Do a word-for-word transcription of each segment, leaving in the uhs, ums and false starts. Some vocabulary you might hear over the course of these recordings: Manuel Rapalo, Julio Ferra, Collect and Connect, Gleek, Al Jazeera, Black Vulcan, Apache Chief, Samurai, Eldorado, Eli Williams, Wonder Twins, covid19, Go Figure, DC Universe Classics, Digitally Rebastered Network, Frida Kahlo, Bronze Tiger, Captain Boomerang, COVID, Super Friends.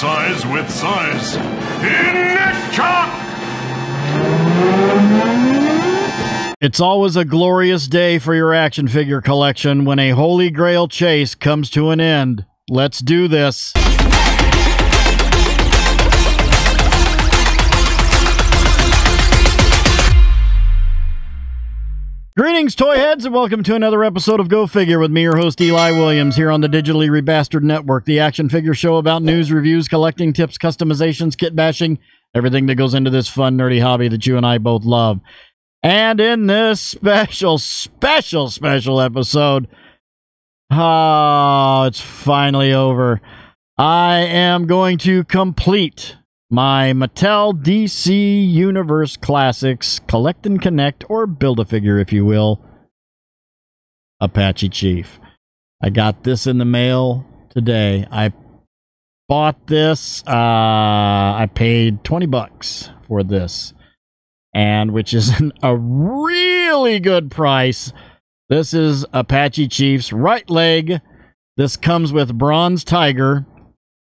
size with size. In it, chop! It's always a glorious day for your action figure collection when a Holy Grail chase comes to an end. Let's do this. Greetings, toy heads, and welcome to another episode of Go Figure with me, your host, Eli Williams, here on the Digitally Rebastered Network, the action figure show about news, reviews, collecting tips, customizations, kit bashing, everything that goes into this fun, nerdy hobby that you and I both love. And in this special, special, special episode, oh, it's finally over. I am going to complete my Mattel D C Universe Classics Collect and Connect, or Build-A-Figure, if you will, Apache Chief. I got this in the mail today. I bought this. Uh, I paid twenty bucks for this, and which is an, a really good price. This is Apache Chief's right leg. This comes with Bronze Tiger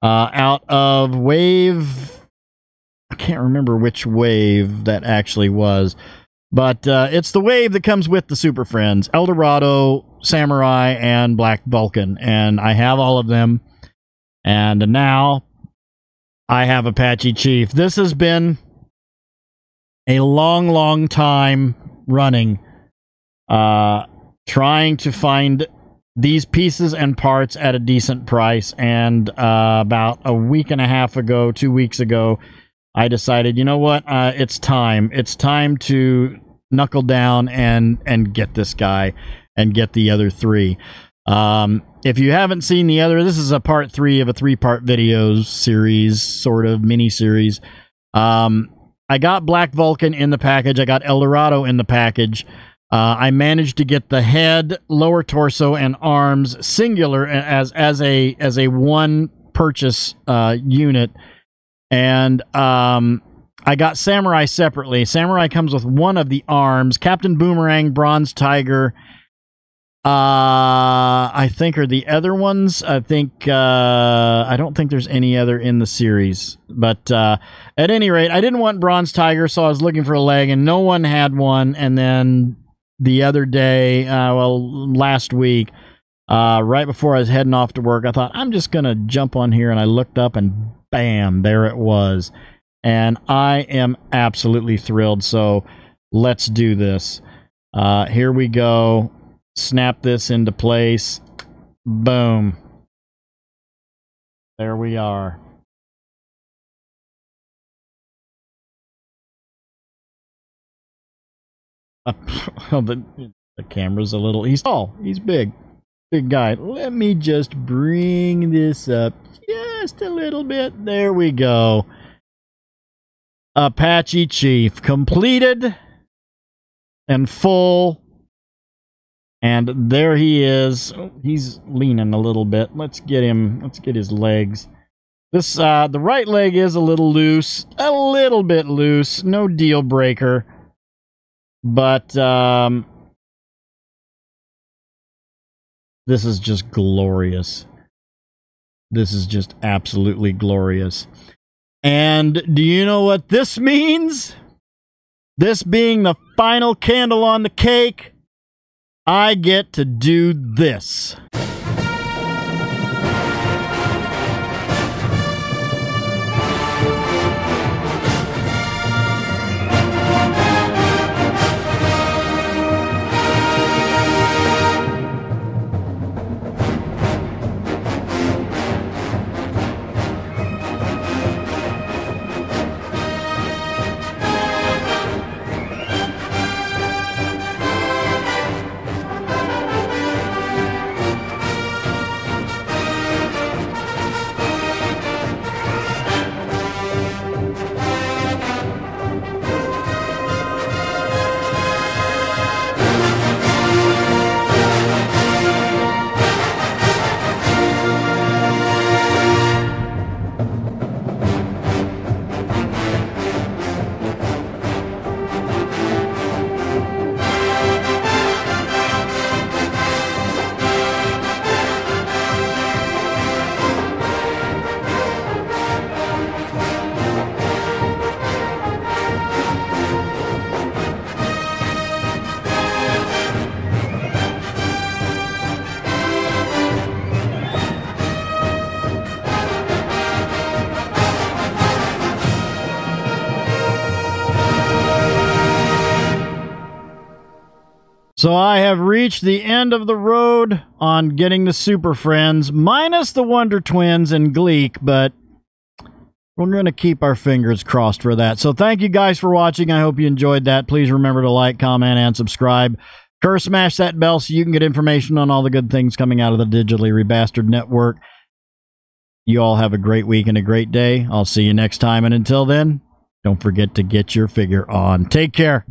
uh, out of Wave... I can't remember which wave that actually was, but uh, it's the wave that comes with the Super Friends, Eldorado, Samurai, and Black Vulcan, and I have all of them, and now I have Apache Chief. This has been a long, long time running, uh, trying to find these pieces and parts at a decent price, and uh, about a week and a half ago, two weeks ago, I decided, you know what, uh, it's time. It's time to knuckle down and, and get this guy and get the other three. Um, if you haven't seen the other, this is a part three of a three-part videos series, sort of mini-series. Um, I got Black Vulcan in the package. I got Eldorado in the package. Uh, I managed to get the head, lower torso, and arms singular as, as, a, as a one-purchase uh, unit. And um, I got Samurai separately. Samurai comes with one of the arms. Captain Boomerang, Bronze Tiger, uh, I think are the other ones. I think uh, I don't think there's any other in the series. But uh, at any rate, I didn't want Bronze Tiger, so I was looking for a leg, and no one had one. And then the other day, uh, well, last week, uh, right before I was heading off to work, I thought, I'm just going to jump on here, and I looked up and... bam, there it was. And I am absolutely thrilled, so let's do this. Uh, here we go. Snap this into place. Boom. There we are. Uh, the, the camera's a little... He's tall. He's big. Big guy. Let me just bring this up. Just a little bit. There we go. Apache Chief completed and full. And there he is. Oh, he's leaning a little bit. Let's get him. Let's get his legs. This uh, the right leg is a little loose. A little bit loose. No deal breaker. But um, this is just glorious. This is just absolutely glorious. And do you know what this means? This being the final candle on the cake, I get to do this. So I have reached the end of the road on getting the Super Friends, minus the Wonder Twins and Gleek, but we're going to keep our fingers crossed for that. So thank you guys for watching. I hope you enjoyed that. Please remember to like, comment, and subscribe. Curse smash that bell so you can get information on all the good things coming out of the Digitally Rebastered Network. You all have a great week and a great day. I'll see you next time. And until then, don't forget to get your figure on. Take care.